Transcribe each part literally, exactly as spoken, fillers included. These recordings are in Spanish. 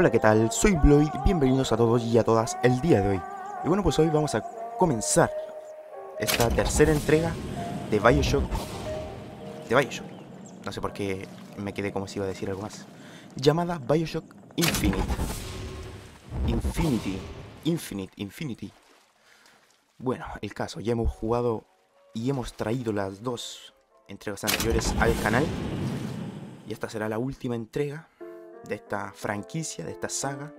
Hola, ¿qué tal? Soy Bloid, bienvenidos a todos y a todas el día de hoy. Y bueno, pues hoy vamos a comenzar esta tercera entrega de Bioshock. De Bioshock. No sé por qué me quedé como si iba a decir algo más. Llamada Bioshock Infinite. Infinity. Infinite. Infinity. Bueno, el caso. Ya hemos jugado y hemos traído las dos entregas anteriores al canal. Y esta será la última entrega de esta franquicia, de esta saga,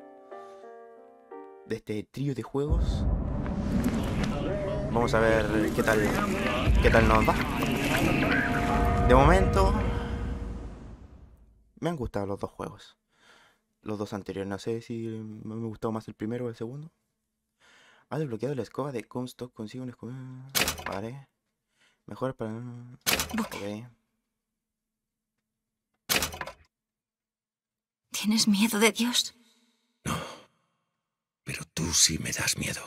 de este trío de juegos. Vamos a ver qué tal, qué tal nos va. De momento, me han gustado los dos juegos. Los dos anteriores, no sé si me ha gustado más el primero o el segundo. Ha desbloqueado la escoba de Comstock, consigue una escoba. Vale. Mejor para... Okay. ¿Tienes miedo de Dios? No, pero tú sí me das miedo.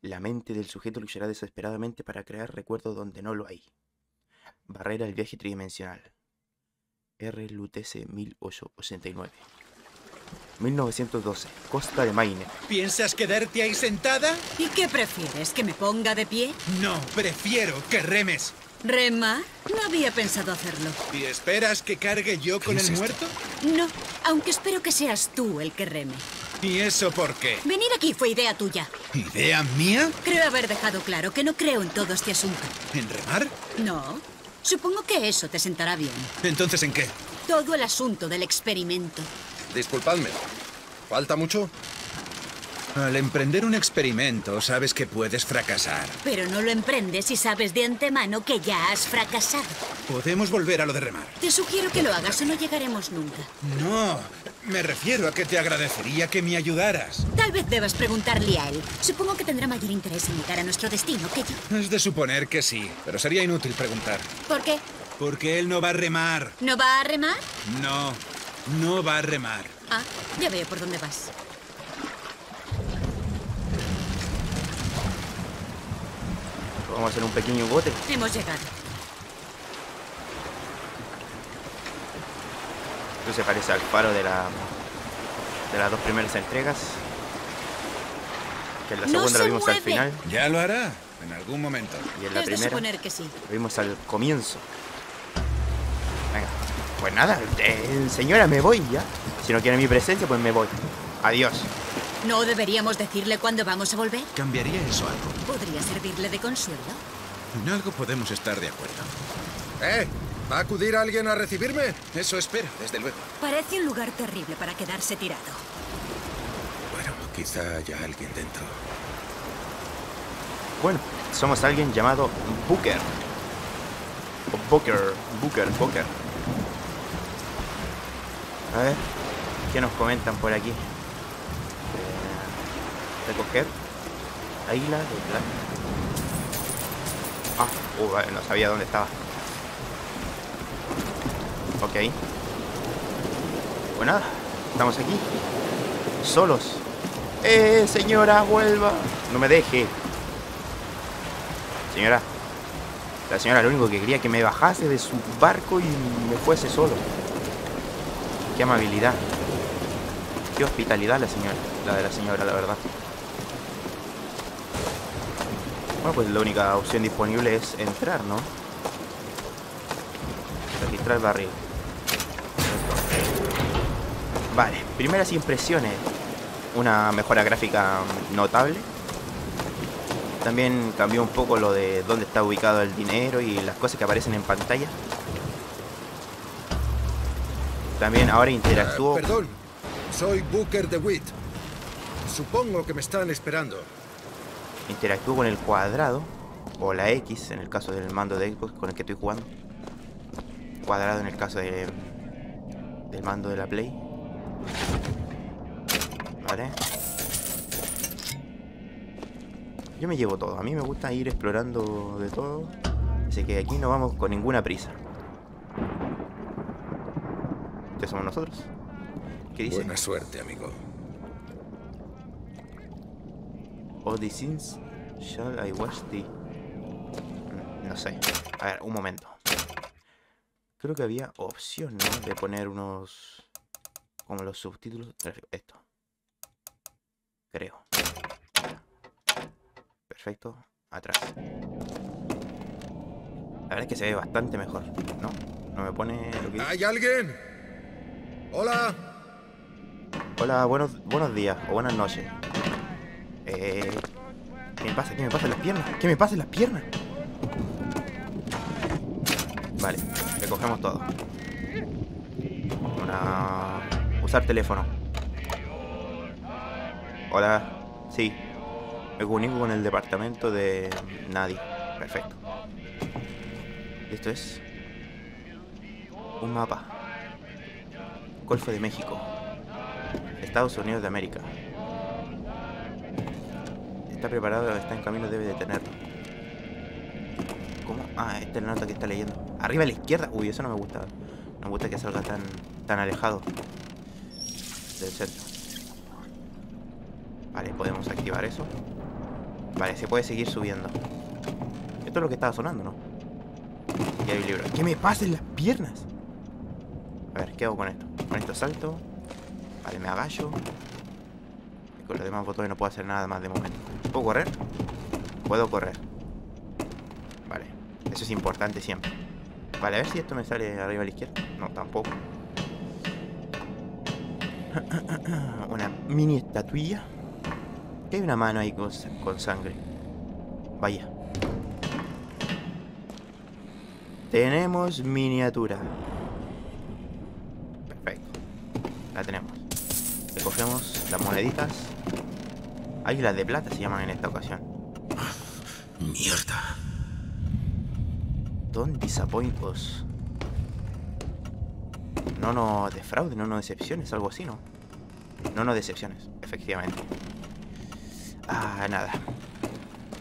La mente del sujeto luchará desesperadamente para crear recuerdos donde no lo hay. Barrera del viaje tridimensional. R L U T C mil ochocientos ochenta y nueve. mil novecientos doce, Costa de Maine. ¿Piensas quedarte ahí sentada? ¿Y qué prefieres, que me ponga de pie? No, prefiero que remes. ¿Remar? No había pensado hacerlo. ¿Y esperas que cargue yo con el muerto? No, aunque espero que seas tú el que reme. ¿Y eso por qué? Venir aquí fue idea tuya. ¿Idea mía? Creo haber dejado claro que no creo en todo este asunto. ¿En remar? No. Supongo que eso te sentará bien. ¿Entonces en qué? Todo el asunto del experimento. Disculpadme. ¿Falta mucho? Al emprender un experimento, sabes que puedes fracasar. Pero no lo emprendes si sabes de antemano que ya has fracasado. Podemos volver a lo de remar. Te sugiero que lo hagas o no llegaremos nunca. No, me refiero a que te agradecería que me ayudaras. Tal vez debas preguntarle a él. Supongo que tendrá mayor interés en llegar a nuestro destino que yo. Es de suponer que sí, pero sería inútil preguntar. ¿Por qué? Porque él no va a remar. ¿No va a remar? No, no va a remar. Ah, ya veo por dónde vas. Vamos a hacer un pequeño bote. Hemos llegado. Esto se parece al faro de la de las dos primeras entregas. Que en la segunda lo vimos al final. Ya lo hará, en algún momento. Y en la primera lo vimos al comienzo. Venga, pues nada, eh, señora, me voy ya. Si no quiere mi presencia, pues me voy. Adiós. ¿No deberíamos decirle cuándo vamos a volver? ¿Cambiaría eso algo? ¿Podría servirle de consuelo? En algo podemos estar de acuerdo. ¿Eh? ¿Va a acudir alguien a recibirme? Eso espero, desde luego. Parece un lugar terrible para quedarse tirado. Bueno, quizá haya alguien dentro. Bueno, somos alguien llamado Booker. O Booker, Booker, Booker. A ver, ¿qué nos comentan por aquí? Recoger águila de plata. Ah, uh, vale, no sabía dónde estaba. Ok. Pues nada, estamos aquí. Solos. ¡Eh, señora, vuelva! No me deje. Señora. La señora lo único que quería que me bajase de su barco y me fuese solo. Qué amabilidad. Qué hospitalidad la señora. La de la señora, la verdad. Bueno, pues la única opción disponible es entrar, ¿no? Registrar barril. Vale, primeras impresiones. Una mejora gráfica notable. También cambió un poco lo de dónde está ubicado el dinero y las cosas que aparecen en pantalla. También ahora interactúo... Uh, perdón, soy Booker DeWitt. Supongo que me están esperando. Interactúo con el cuadrado o la X en el caso del mando de Xbox con el que estoy jugando. Cuadrado en el caso de, del mando de la Play. Vale. Yo me llevo todo. A mí me gusta ir explorando de todo. Así que aquí no vamos con ninguna prisa. Ya somos nosotros. ¿Qué dice? Buena suerte, amigo. All these things shall I watch the... No sé. A ver, un momento. Creo que había opción, ¿no? De poner unos... como los subtítulos. Esto. Creo. Perfecto. Atrás. La verdad es que se ve bastante mejor, ¿no? No me pone... lo que... ¿Hay alguien? ¡Hola! Hola, buenos, buenos días o buenas noches. Eh... ¿Qué me pasa? ¿Qué me pasa en las piernas? ¿Qué me pasa en las piernas? Vale, recogemos todo. Una... usar teléfono. Hola. Sí. Me comunico con el departamento de... nadie. Perfecto. Esto es... un mapa. Golfo de México. Estados Unidos de América. Está preparado, está en camino, debe de tenerlo. ¿Cómo? Ah, esta es la nota que está leyendo. Arriba a la izquierda. Uy, eso no me gusta. No me gusta que salga tan, tan alejado del centro. Vale, podemos activar eso. Vale, se puede seguir subiendo. Esto es lo que estaba sonando, ¿no? Y hay un libro. ¿Qué me pasa en las piernas? A ver, ¿qué hago con esto? Con esto salto. Vale, me agacho. Y con los demás botones no puedo hacer nada más de momento. ¿Puedo correr? Puedo correr. Vale, eso es importante siempre. Vale, a ver si esto me sale arriba a la izquierda. No, tampoco. Una mini estatuilla. Hay una mano ahí con, con sangre. Vaya. Tenemos miniatura. Perfecto. La tenemos. Recogemos las moneditas. Hay las de plata, se llaman en esta ocasión. Mierda. Don't disappoint us. No nos defraude, no nos decepciones, algo así, ¿no? No nos decepciones, efectivamente. Ah, nada.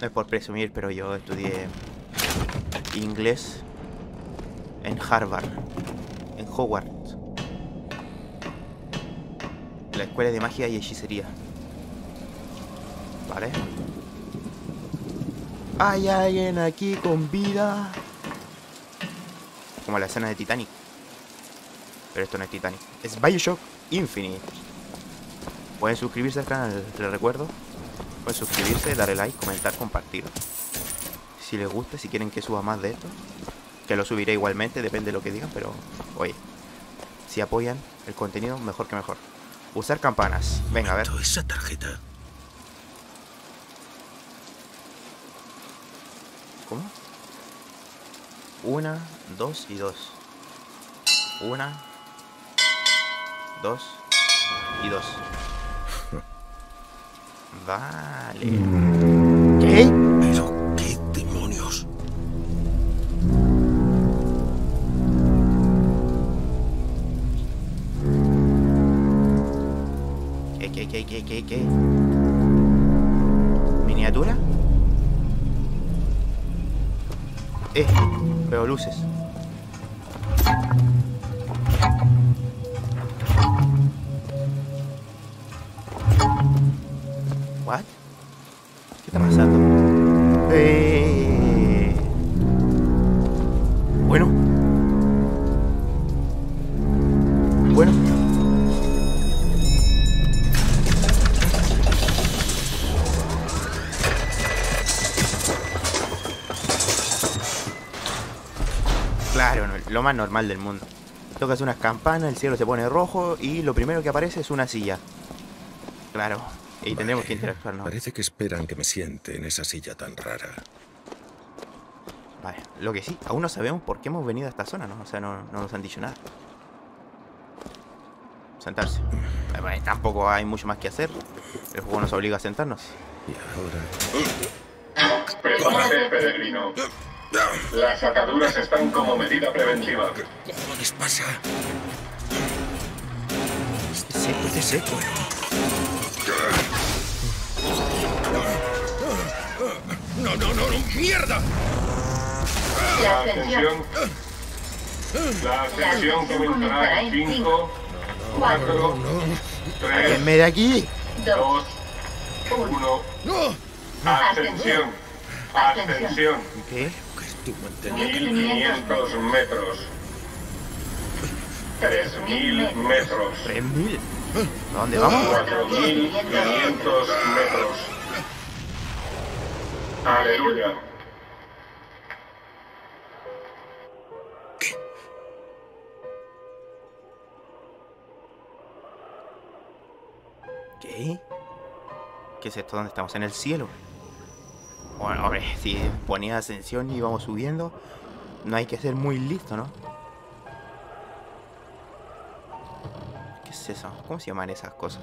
No es por presumir, pero yo estudié inglés en Harvard, en Howard, la escuela de magia y hechicería. Vale. ¿Hay alguien aquí con vida? Como la escena de Titanic. Pero esto no es Titanic, es Bioshock Infinite. Pueden suscribirse al canal, les recuerdo. Pueden suscribirse, darle like, comentar, compartir. Si les gusta, si quieren que suba más de esto, que lo subiré igualmente, depende de lo que digan, pero oye, si apoyan el contenido, mejor que mejor. Usar campanas. Venga, a ver. Esa tarjeta. ¿Cómo? Una, dos y dos. Una, dos y dos. Vale. ¿Qué? Pero qué demonios. ¿Qué, qué, qué, qué, qué, qué? ¿Miniatura? Eh, veo luces. What? ¿Qué está pasando? Eh... Bueno. Bueno. Claro, lo más normal del mundo. Tocas unas campanas, el cielo se pone rojo y lo primero que aparece es una silla. Claro. Y tendremos que interactuar, ¿no? Parece que esperan que me siente en esa silla tan rara. Vale, lo que sí, aún no sabemos por qué hemos venido a esta zona, ¿no? O sea, no, no nos han dicho nada. Sentarse. Bueno, tampoco hay mucho más que hacer. El juego nos obliga a sentarnos. Y ahora... prepárate, peregrino. Las ataduras están como medida preventiva. ¿Qué les pasa? Seco de seco. No, no, no, no, mierda. La ascensión. La ascensión comenzará en cinco, cuatro, tres. ¡Venme de aquí! dos, uno. Ascensión. Ascensión. ¿Qué? mil quinientos metros. Tres mil metros. ¿Tres mil? ¿A dónde vamos? Cuatro mil quinientos metros. Aleluya. ¿Qué? ¿Qué es esto? ¿Dónde estamos? En el cielo. Bueno, hombre, si ponía ascensión y íbamos subiendo, no hay que ser muy listo, ¿no? ¿Qué es eso? ¿Cómo se llaman esas cosas?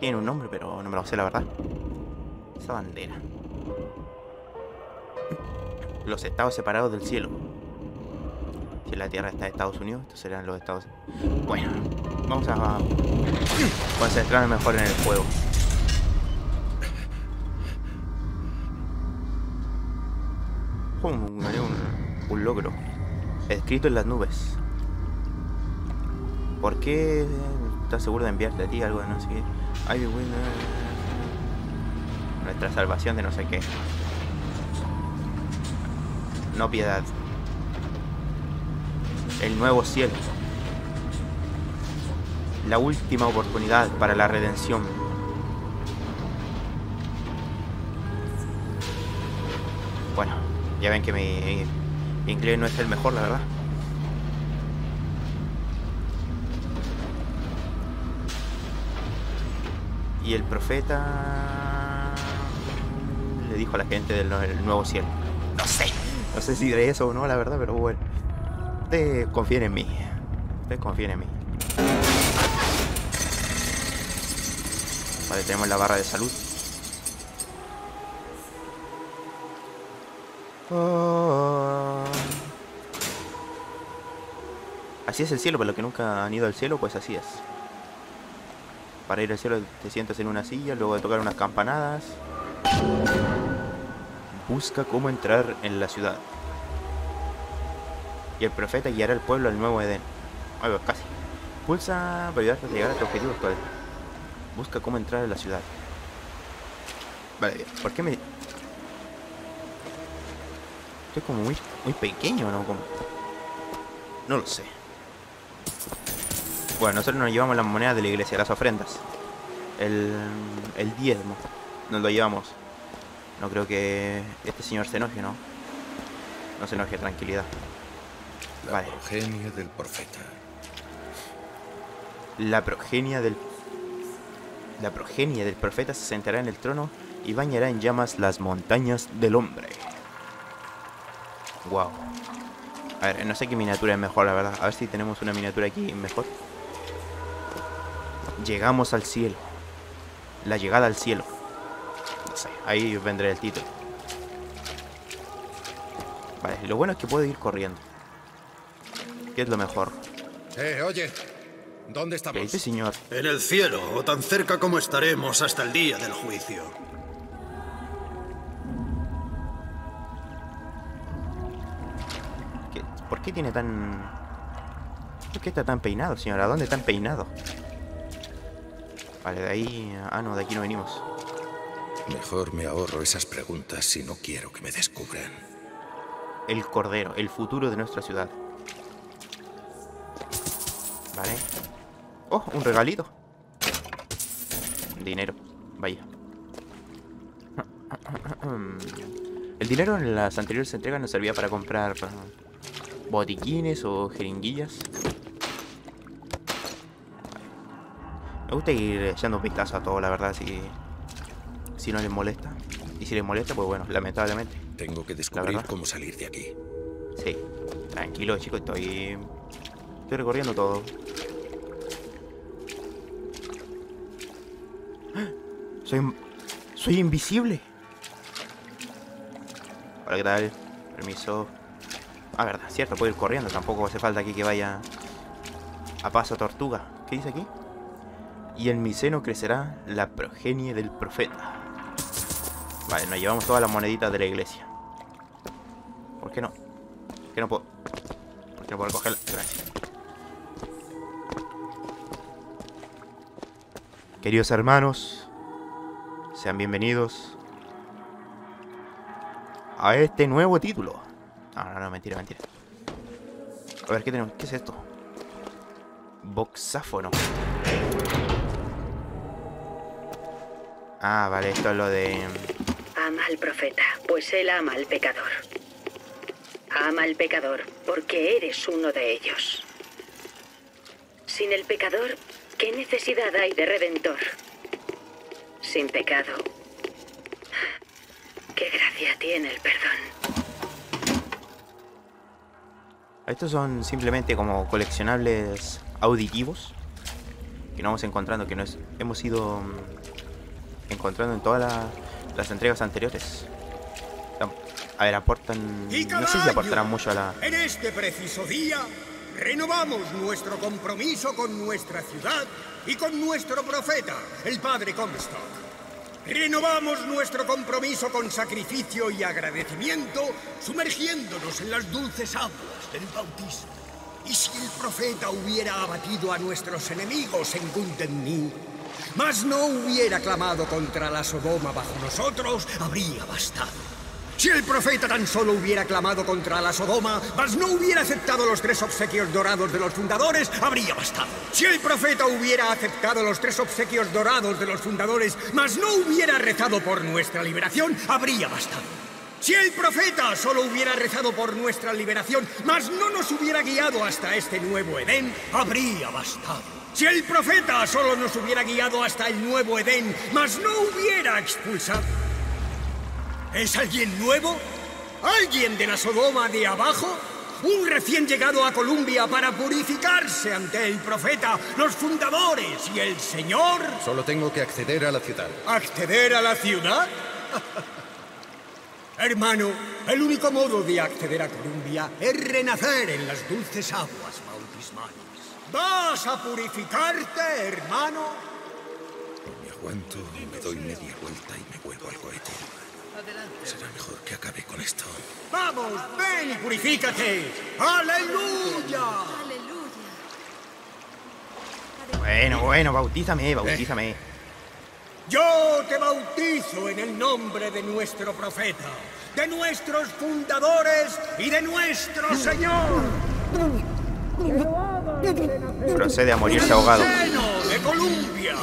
Tienen un nombre, pero no me lo sé, la verdad. Esa bandera. Los estados separados del cielo. Si la tierra está en Estados Unidos, estos serán los estados. Bueno, vamos a concentrarnos mejor en el juego. Un, un, un logro escrito en las nubes. ¿Por qué estás seguro de enviarte a ti algo de no sé qué? Ay, nuestra salvación de no sé qué. No piedad. El nuevo cielo. La última oportunidad para la redención. Bueno. Ya ven que mi inglés no es el mejor, la verdad. Y el profeta le dijo a la gente del nuevo cielo. No sé, no sé si diré eso o no, la verdad, pero bueno. Ustedes confíen en mí. Ustedes confíen en mí. Vale, tenemos la barra de salud. Oh. Así es el cielo, para los que nunca han ido al cielo, pues así es. Para ir al cielo te sientas en una silla, luego de tocar unas campanadas. Busca cómo entrar en la ciudad. Y el profeta guiará al pueblo al nuevo Edén. Ay, pues casi. Pulsa para ayudarte a llegar a tu objetivo actual. Busca cómo entrar en la ciudad. Vale, bien. ¿Por qué me...? Estoy como muy, muy pequeño, ¿no? Como... no lo sé. Bueno, nosotros nos llevamos las monedas de la iglesia, las ofrendas. El, el diezmo. Nos lo llevamos. No creo que este señor se enoje, ¿no? No se enoje, tranquilidad. La vale. Progenie del profeta. La progenie del... La progenie del profeta se sentará en el trono y bañará en llamas las montañas del hombre. Wow. A ver, no sé qué miniatura es mejor, la verdad. A ver si tenemos una miniatura aquí mejor. Llegamos al cielo. La llegada al cielo. No sé, ahí vendré el título. Vale, lo bueno es que puedo ir corriendo. ¿Qué es lo mejor? Eh, oye, ¿dónde estamos? ¿Qué dice, señor? En el cielo, o tan cerca como estaremos hasta el día del juicio. ¿Por qué tiene tan...? ¿Por qué está tan peinado, señora? ¿A dónde tan peinado? Vale, de ahí... ah, no, de aquí no venimos. Mejor me ahorro esas preguntas si no quiero que me descubran. El cordero, el futuro de nuestra ciudad. Vale. Oh, un regalito. Dinero, vaya. El dinero en las anteriores entregas nos servía para comprar... botiquines o jeringuillas. Me gusta ir echando un vistazo a todo, la verdad, si, si no les molesta. Y si les molesta, pues bueno, lamentablemente. Tengo que descubrir cómo salir de aquí. Sí, tranquilo, chicos, estoy, estoy recorriendo todo. Soy, soy invisible. Hola, ¿qué tal? Permiso. Ah, verdad, cierto, puedo ir corriendo. Tampoco hace falta aquí que vaya a paso tortuga. ¿Qué dice aquí? Y en mi seno crecerá la progenie del profeta. Vale, nos llevamos todas las moneditas de la iglesia. ¿Por qué no? ¿Por qué no puedo? ¿Por qué no puedo cogerla? Gracias. Queridos hermanos, sean bienvenidos a este nuevo título. No, no, no, mentira, mentira. A ver, ¿qué tenemos? ¿Qué es esto? Voxáfono. Ah, vale, esto es lo de... Ama al profeta, pues él ama al pecador. Ama al pecador, porque eres uno de ellos. Sin el pecador, ¿qué necesidad hay de redentor? Sin pecado, ¿qué gracia tiene el perdón? Estos son simplemente como coleccionables auditivos que nos vamos encontrando, que nos hemos ido encontrando en todas la, las entregas anteriores. A ver, aportan... No sé si aportarán mucho a la... En este preciso día... Renovamos nuestro compromiso con nuestra ciudad y con nuestro profeta, el padre Comstock. Renovamos nuestro compromiso con sacrificio y agradecimiento, sumergiéndonos en las dulces aguas del bautismo. Y si el profeta hubiera abatido a nuestros enemigos en Gutenmi, mas no hubiera clamado contra la Sodoma bajo nosotros, habría bastado. Si el profeta tan solo hubiera clamado contra la Sodoma, mas no hubiera aceptado los tres obsequios dorados de los fundadores, habría bastado. Si el profeta hubiera aceptado los tres obsequios dorados de los fundadores, mas no hubiera rezado por nuestra liberación, habría bastado. Si el profeta solo hubiera rezado por nuestra liberación, mas no nos hubiera guiado hasta este nuevo Edén, habría bastado. Si el profeta solo nos hubiera guiado hasta el nuevo Edén, mas no hubiera expulsado... ¿Es alguien nuevo? ¿Alguien de la Sodoma de abajo? ¿Un recién llegado a Columbia para purificarse ante el profeta, los fundadores y el Señor? Solo tengo que acceder a la ciudad. ¿Acceder a la ciudad? Hermano, el único modo de acceder a Columbia es renacer en las dulces aguas bautismales. ¿Vas a purificarte, hermano? No me aguanto, me doy media vuelta y me vuelvo al cohete. Será mejor que acabe con esto. ¡Vamos! ¡Ven y purifícate! ¡Aleluya! ¡Aleluya! Bueno, bueno, bautízame, bautízame. ¿Eh? Yo te bautizo en el nombre de nuestro profeta, de nuestros fundadores y de nuestro Señor. Procede a morirse ahogado. ¡Seno de Columbia!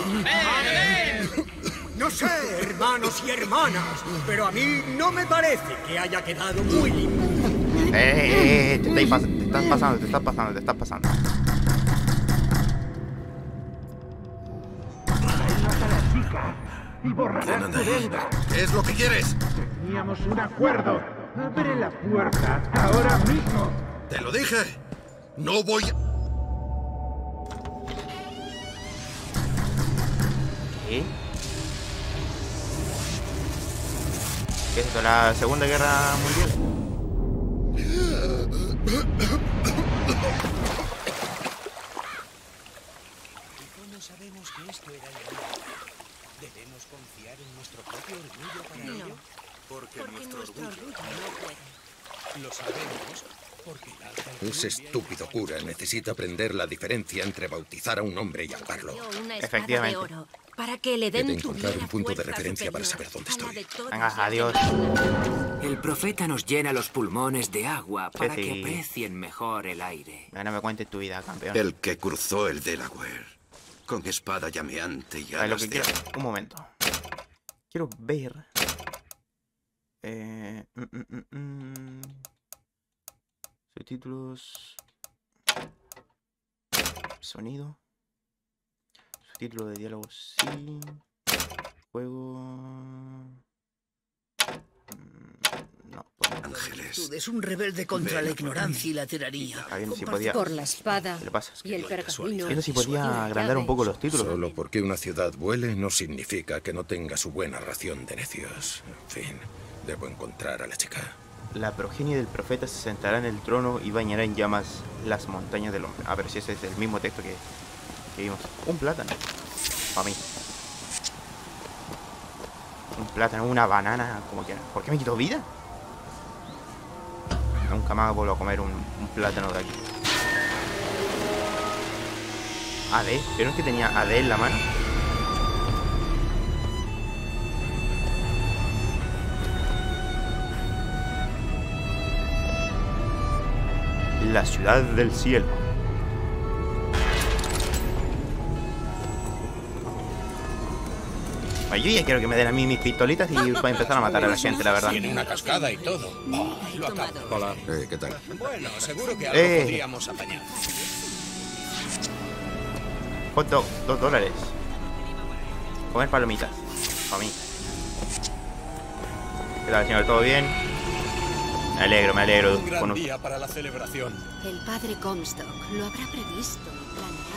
No sé, hermanos y hermanas, pero a mí no me parece que haya quedado muy limpio. Eh, eh, te, te, te estás pasando, te estás pasando, te estás pasando. ¿Qué es lo que quieres? Teníamos un acuerdo. Abre la puerta ahora mismo. Te lo dije. No voy a... ¿Qué? Esto, la Segunda Guerra Mundial. ¿Cómo sabemos que esto era el... ¿Debemos confiar en nuestro propio orgullo para no. ello? Porque, porque nuestro, nuestro orgullo, orgullo lo sabemos porque la... Ese estúpido cura necesita aprender la diferencia entre bautizar a un hombre y ahogarlo. Efectivamente. Para que le den encontrar un punto de referencia para saber dónde estoy. Venga, adiós. El profeta nos llena los pulmones de agua para sí, sí. que aprecien mejor el aire. Ahora me cuentes tu vida, campeón. El que cruzó el Delaware con espada llameante y alas de... Quiero... Un momento. Quiero ver. Eh... Mm, mm, mm. Subtítulos. Sonido. Título de diálogo, sí. Juego... No, Ángeles. Es un rebelde contra la ignorancia y la tiraría. Por la espada y el pergamino. Eso sí podía agrandar un poco los títulos. Solo porque una ciudad vuele no significa que no tenga su buena ración de necios. En fin, debo encontrar a la chica. La progenie del profeta se sentará en el trono y bañará en llamas las montañas del hombre. A ver si ese es el mismo texto que... Un plátano. Para mí. Un plátano, una banana, como quieras. ¿Por qué me quitó vida? Nunca más vuelvo a comer un, un plátano de aquí. A D. ¿Pero es que tenía A D en la mano? La ciudad del cielo. Pues yo ya quiero que me den a mí mis pistolitas y para empezar a matar a la gente, la verdad. Tiene una cascada y todo. Oh, lo acabo. Hola. Eh, ¿qué tal? Bueno, seguro que algo eh. podríamos apañar. Hot dog, dos dólares. Comer palomitas. Para mí. ¿Qué tal, señor? ¿Todo bien? Me alegro, me alegro. Un gran día para la celebración. El padre Comstock lo habrá previsto.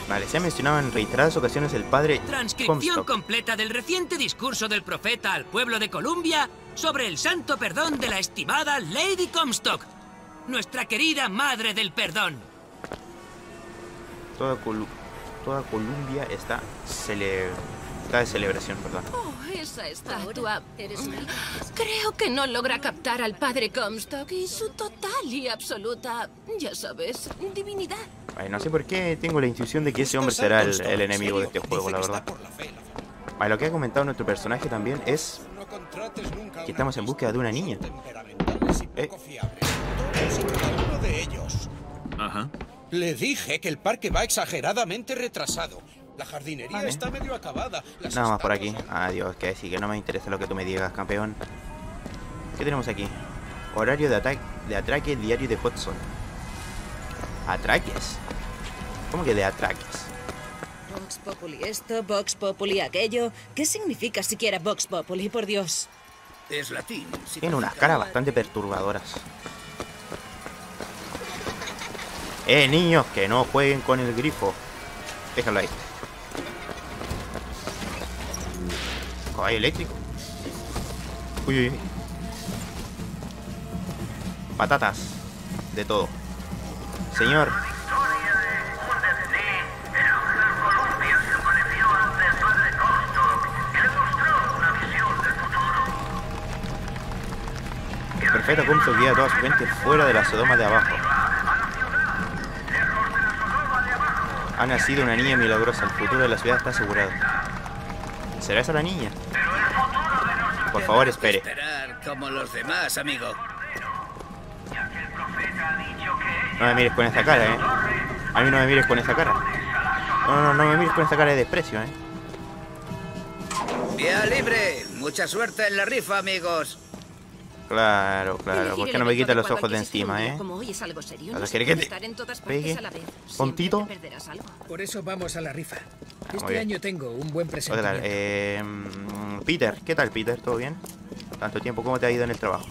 Vale, se ha mencionado en reiteradas ocasiones el padre Transcripción Comstock. Completa del reciente discurso del profeta al pueblo de Columbia sobre el santo perdón de la estimada Lady Comstock, nuestra querida madre del perdón. Toda, Colu toda Columbia está, cele está de celebración, perdón. Oh, esa estatua. Creo que no logra captar al padre Comstock y su total y absoluta, ya sabes, divinidad. Ay, no sé por qué tengo la intuición de que ese hombre será el, el enemigo de este juego, la verdad. Ay, lo que ha comentado nuestro personaje también es que estamos en búsqueda de una niña. ¿Eh? Ajá. Le dije que el parque va exageradamente retrasado. La jardinería ¿Eh? está medio acabada. Nada más por aquí. Adiós, que sí, que no me interesa lo que tú me digas, campeón. ¿Qué tenemos aquí? Horario de ataque, de atraque diario de Hudson. ¿Atraques? ¿Cómo que de atraques? Vox Populi esto, Vox Populi aquello. ¿Qué significa siquiera Vox Populi, por Dios? Es latín. Tiene unas caras bastante perturbadoras. Eh, niños, que no jueguen con el grifo. Déjalo ahí. Caballo eléctrico. Uy, uy, uy. Patatas. De todo. Señor. El perfecto Comstock guía a toda su gente fuera de la Sodoma de abajo. Ha nacido una niña milagrosa. El futuro de la ciudad está asegurado. ¿Será esa la niña? Por favor, espere. Esperar como los demás, amigo. No me mires con esta cara, eh. A mí no me mires con esta cara. No, no, no me mires con esta cara de desprecio, eh. Vía libre. Mucha suerte en la rifa, amigos. Claro, claro. ¿Por qué no me quitas los ojos de encima, eh? A ver, ¿quieres que te pegue? ¿Pontito? Por eso vamos a la rifa. Este año tengo un buen presente. Eh, Peter, ¿qué tal, Peter? ¿Todo bien? Tanto tiempo, ¿cómo te ha ido en el trabajo?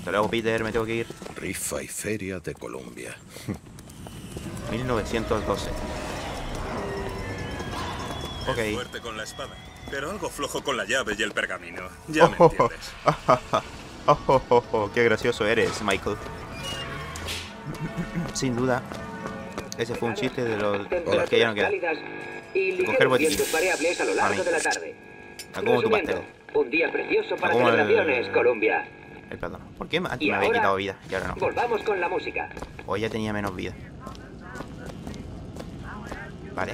Hasta luego, Peter, me tengo que ir. Rifa y Feria de Colombia. mil novecientos doce. Ok. Es fuerte con la espada, pero algo flojo con la llave y el pergamino. Ya oh, me entiendes. Oh, oh, oh, oh, oh, qué gracioso eres, Michael. Sin duda. Ese fue un chiste de los, de los que ya no quedan. Coger botiquines. A lo largo de la tarde. A como tu pastel. Un día precioso para celebraciones, Colombia. Eh, perdón. ¿Por qué antes me había quitado vida? Y ahora no. Volvamos con la música. O ya tenía menos vida. Vale.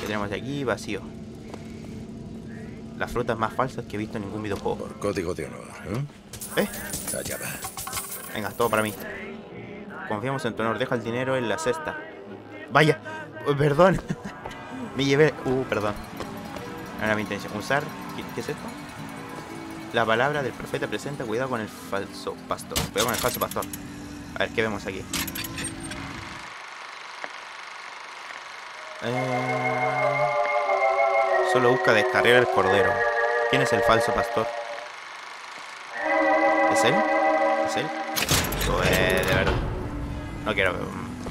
¿Qué tenemos aquí? Vacío. Las frutas más falsas que he visto en ningún videojuego. Por código de honor, ¿eh? ¿Eh? Allá va. Venga, todo para mí. Confiamos en tu honor. Deja el dinero en la cesta. Vaya. Perdón. Me llevé... Uh, perdón. No era mi intención. Usar... ¿Qué, qué es esto? La palabra del profeta presenta cuidado con el falso pastor. Cuidado con el falso pastor. A ver, ¿qué vemos aquí? Eh... Solo busca descarriar el cordero. ¿Quién es el falso pastor? ¿Es él? ¿Es él? Joder, de verdad. No quiero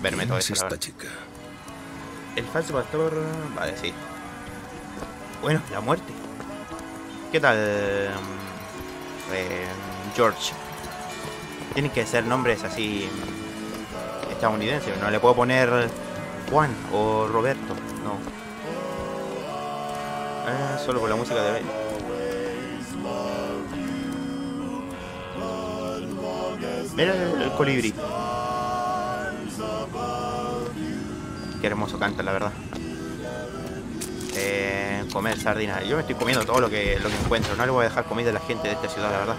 verme todo eso. Esta chica. El falso pastor... Vale, sí. Bueno, la muerte. ¿Qué tal... Eh, George? Tienen que ser nombres así estadounidenses. No le puedo poner Juan o Roberto. No. Eh, solo con la música de baile. Mira el, el colibrí. Qué hermoso canta, la verdad. Eh, comer sardinas. Yo me estoy comiendo todo lo que, lo que encuentro. No le voy a dejar comida a la gente de esta ciudad, la verdad.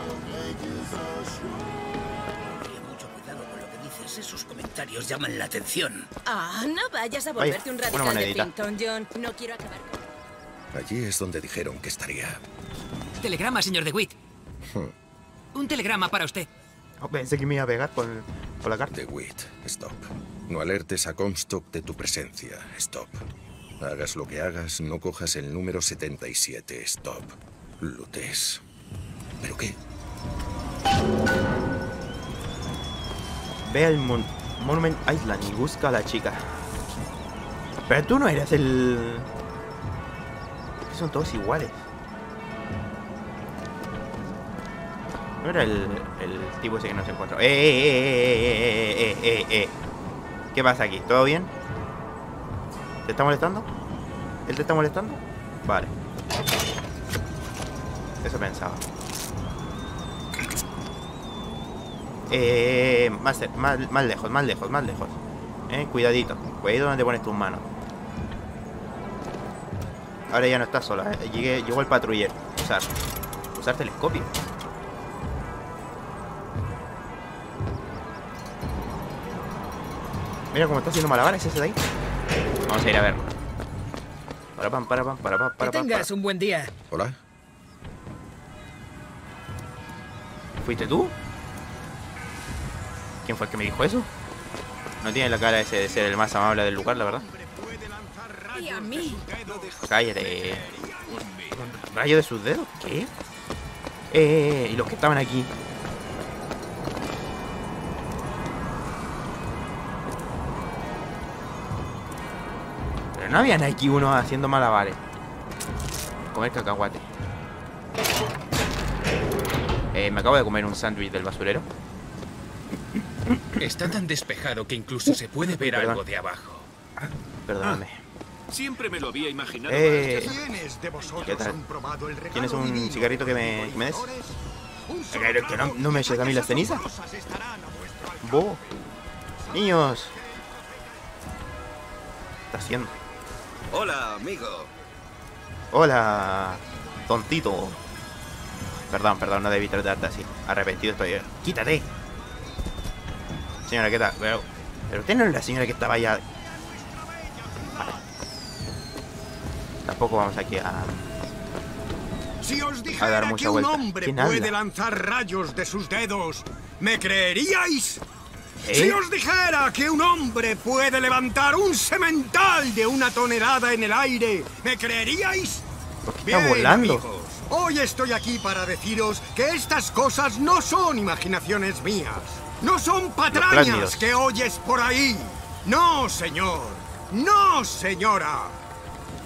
Mucho cuidado con lo que dices. Esos comentarios llaman la atención. Ah, no vayas a volverte un radical de Pinkerton, John. No quiero acabar con... Allí es donde dijeron que estaría. Telegrama, señor DeWitt. Hmm. Un telegrama para usted. Oh, pensé que me iba a pegar por, por la carta. DeWitt, stop. No alertes a Comstock de tu presencia, stop. Hagas lo que hagas, no cojas el número setenta y siete, stop. Lutes. ¿Pero qué? Ve al Mon Monument Island y busca a la chica. Pero tú no eres el... Son todos iguales. No era el, el tipo ese que no se encuentra. ¡Eh, eh, eh, eh, eh, eh, eh! ¿Qué pasa aquí? ¿Todo bien? ¿Te está molestando? ¿Él te está molestando? Vale. Eso pensaba. Eh, más, más, más lejos, más lejos, más lejos. Eh, cuidadito. Cuidadito donde pones tus manos. Ahora ya no está sola. Eh. Llegué, llegó el patrullero. Usar. Usar telescopio. Mira cómo está haciendo malabares ese de ahí. Vamos a ir a verlo. Para pam, para pam, para pam, para pam. Que tengas un buen día. Hola. ¿Fuiste tú? ¿Quién fue el que me dijo eso? No tiene la cara ese de ser el más amable del lugar, la verdad. ¿Y a mí? Cállate. ¿Rayo de sus dedos? ¿Qué? Eh, y los que estaban aquí. Pero no habían aquí unos haciendo malabares. Comer cacahuate. Eh, me acabo de comer un sándwich del basurero. Está tan despejado que incluso se puede ver Perdón. algo de abajo. Ah, perdóname. Ah, siempre me lo había imaginado. Eh, ¿Qué tal? ¿Tienes un cigarrito que me, que me des? Claro, que no, no me eches a mí las cenizas. Bobo. Niños. ¿Qué está haciendo? Hola, amigo. Hola, tontito. Perdón, perdón, no debí tratarte así. Arrepentido estoy. ¡Quítate! Señora, ¿qué tal? Pero, pero usted no es la señora que estaba allá. Vale. Tampoco vamos aquí a... Si os dijera a dar mucha que un hombre puede lanzar rayos de sus dedos, ¿me creeríais? ¿Eh? Si os dijera que un hombre puede levantar un semental de una tonelada en el aire, ¿me creeríais? ¿Por qué está Bien, volando? Amigos, hoy estoy aquí para deciros que estas cosas no son imaginaciones mías. ¡No son patrañas que oyes por ahí! ¡No, señor! ¡No, señora!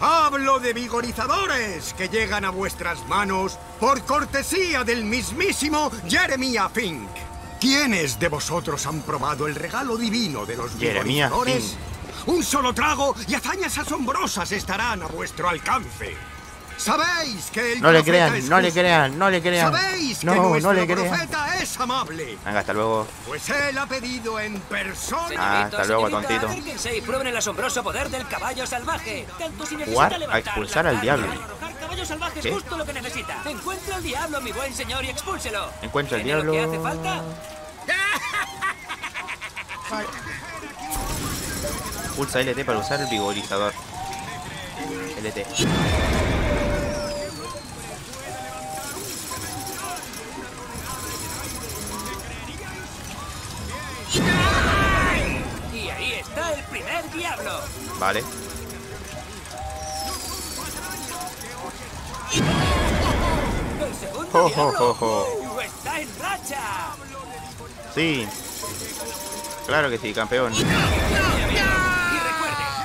Hablo de vigorizadores que llegan a vuestras manos por cortesía del mismísimo Jeremiah Fink. ¿Quiénes de vosotros han probado el regalo divino de los vigorizadores? Un solo trago y hazañas asombrosas estarán a vuestro alcance. Sabéis que el no le crean, es no le crean, no le crean. Sabéis que no, nuestro no le profeta crean. Es amable. Venga, hasta luego. Pues él ha pedido en persona. Ah, hasta luego, tontito. Acérquense y prueben el asombroso poder del caballo salvaje. Tanto si necesita levantar a expulsar al diablo. Caballo salvaje es justo lo que necesita. Encuentra al diablo, mi buen señor, y expúlselo. Encuentra al diablo. ¿Qué hace falta? Pulsa L T para usar el vigorizador. L T. Diablo. Vale. ¡Jo, jo, jo, jo! ¡Está en racha! Sí. Claro que sí, campeón. Y recuerde,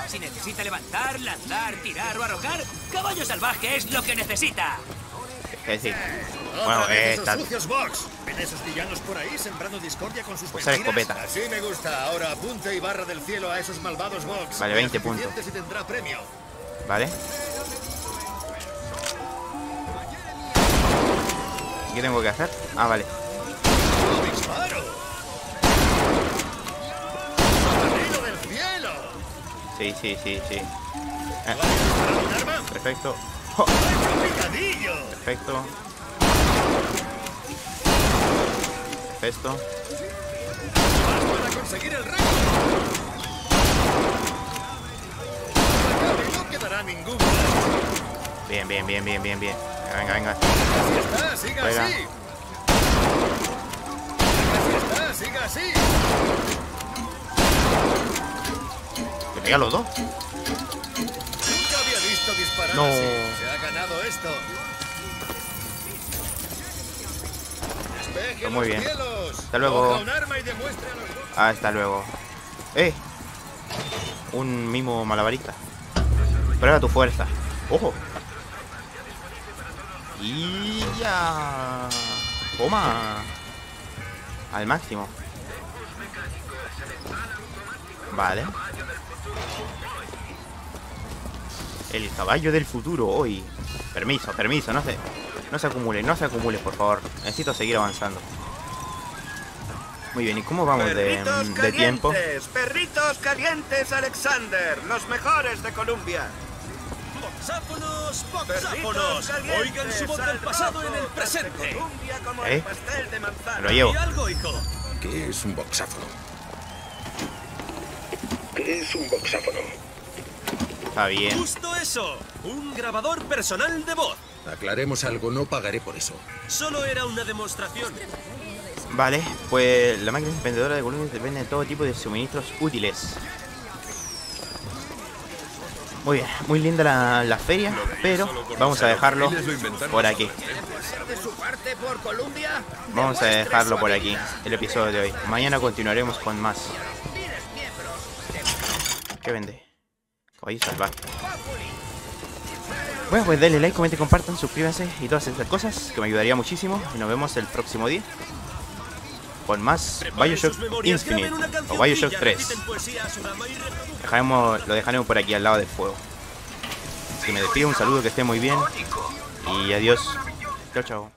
si necesita levantar, lanzar, tirar o arrojar, caballo salvaje es lo que necesita. Es decir, bueno, esta... sucios Vox. ¿Ven esos villanos por ahí sembrando discordia con sus mentiras? Usar escopeta. Así me gusta. Ahora apunte y barra del cielo a esos malvados Vox. Vale, veinte puntos. Y tendrá premio. Vale. ¿Qué tengo que hacer? Ah, vale. Sí, sí, sí, sí. Eh. Perfecto. Oh. Perfecto. Perfecto. Bien, bien, bien, bien, bien, bien. Venga, venga, venga. Así está, siga así. Así está, siga así. ¿Le pega a los dos? Nunca había visto disparar no. así. Se ha ganado esto. Despeje muy bien. Cielos. Hasta luego. Ah, hasta luego. ¡Eh! Un mimo malabarista. Prueba tu fuerza. ¡Ojo! ¡Y ya! ¡Toma! Al máximo. Vale. El caballo del futuro hoy. Permiso, permiso, no se. No se acumule, no se acumule, por favor. Necesito seguir avanzando. Muy bien, ¿y cómo vamos de, de tiempo? Perritos calientes, Alexander, los mejores de Columbia. Boxáfonos, boxáfonos. Oigan su voz del pasado en el presente. ¿Eh? Me lo llevo. ¿Qué es un boxáfono? ¿Qué es un boxáfono? Está bien. Justo eso, un grabador personal de voz. Aclaremos algo, no pagaré por eso. Solo era una demostración. Vale, pues la máquina expendedora de volúmenes depende de todo tipo de suministros útiles. Muy bien, muy linda la, la feria, pero vamos a dejarlo por aquí. Vamos a dejarlo por aquí, el episodio de hoy. Mañana continuaremos con más. ¿Qué vende? Caballo salvaje. Bueno, pues denle like, comenten, compartan, suscríbanse y todas esas cosas, que me ayudaría muchísimo. Y nos vemos el próximo día con más Bioshock Infinite o Bioshock tres. Dejaremos, lo dejaremos por aquí al lado del fuego. Así que me despido, un saludo, que esté muy bien y adiós. Chao, chao.